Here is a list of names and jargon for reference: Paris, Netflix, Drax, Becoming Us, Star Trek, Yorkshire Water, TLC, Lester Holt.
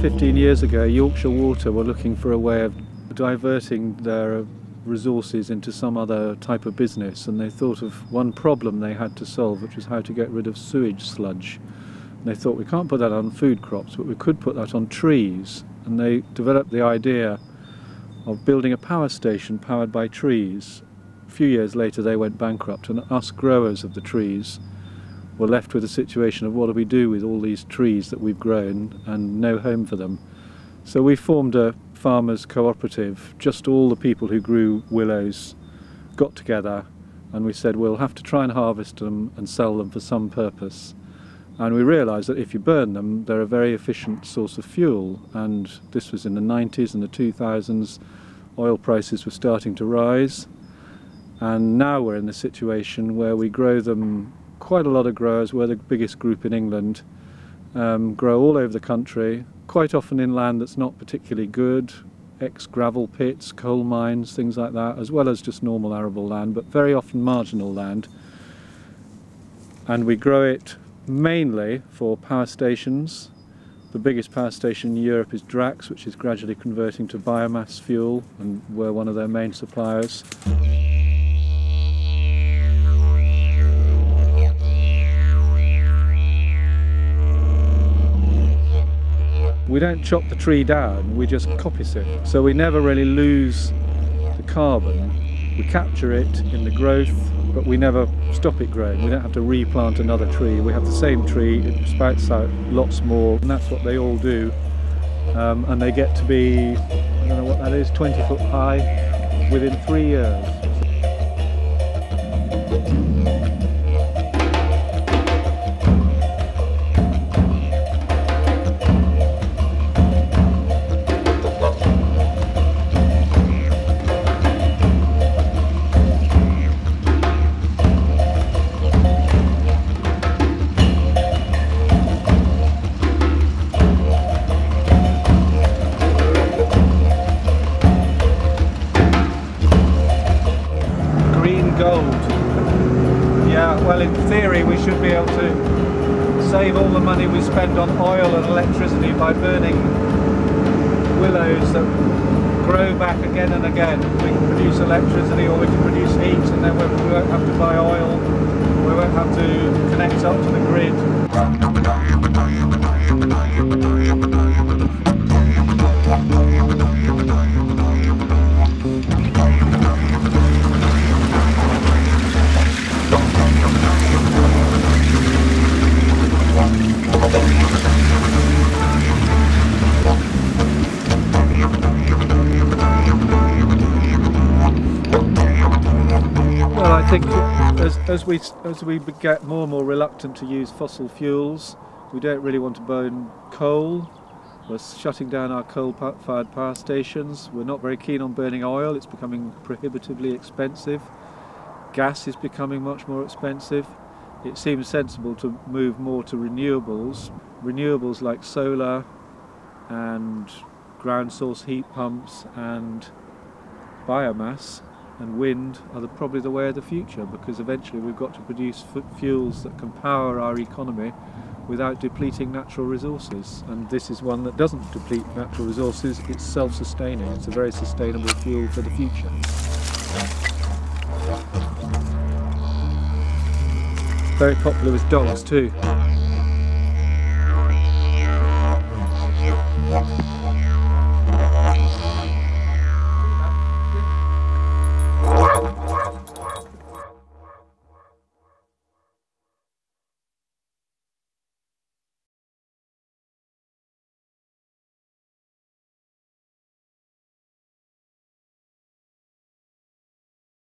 15 years ago, Yorkshire Water were looking for a way of diverting their resources into some other type of business, and they thought of one problem they had to solve, which was how to get rid of sewage sludge. And they thought, we can't put that on food crops, but we could put that on trees. And they developed the idea of building a power station powered by trees. A few years later they went bankrupt, and us growers of the trees were left with a situation of what do we do with all these trees that we've grown and no home for them. So we formed a farmers' cooperative. Just all the people who grew willows got together, and we said we'll have to try and harvest them and sell them for some purpose. And we realised that if you burn them, they're a very efficient source of fuel. And this was in the 90s and the 2000s. Oil prices were starting to rise. And now we're in the situation where we grow them, quite a lot of growers, we're the biggest group in England, grow all over the country, quite often in land that's not particularly good, ex-gravel pits, coal mines, things like that, as well as just normal arable land, but very often marginal land. And we grow it mainly for power stations. The biggest power station in Europe is Drax, which is gradually converting to biomass fuel, and we're one of their main suppliers. We don't chop the tree down, we just coppice it. So we never really lose the carbon. We capture it in the growth, but we never stop it growing. We don't have to replant another tree. We have the same tree, it spouts out lots more, and that's what they all do. And they get to be, I don't know what that is, 20 foot high within 3 years. Well, in theory, we should be able to save all the money we spend on oil and electricity by burning willows that grow back again and again. We can produce electricity, or we can produce heat, and then we won't have to buy oil, we won't have to connect up to the grid. I think as we get more and more reluctant to use fossil fuels, we don't really want to burn coal. We're shutting down our coal-fired power stations. We're not very keen on burning oil. It's becoming prohibitively expensive. Gas is becoming much more expensive. It seems sensible to move more to renewables. Renewables like solar and ground source heat pumps and biomass and wind are probably the way of the future, because eventually we've got to produce fuels that can power our economy without depleting natural resources. And this is one that doesn't deplete natural resources, it's self-sustaining. It's a very sustainable fuel for the future. Very popular with dogs too.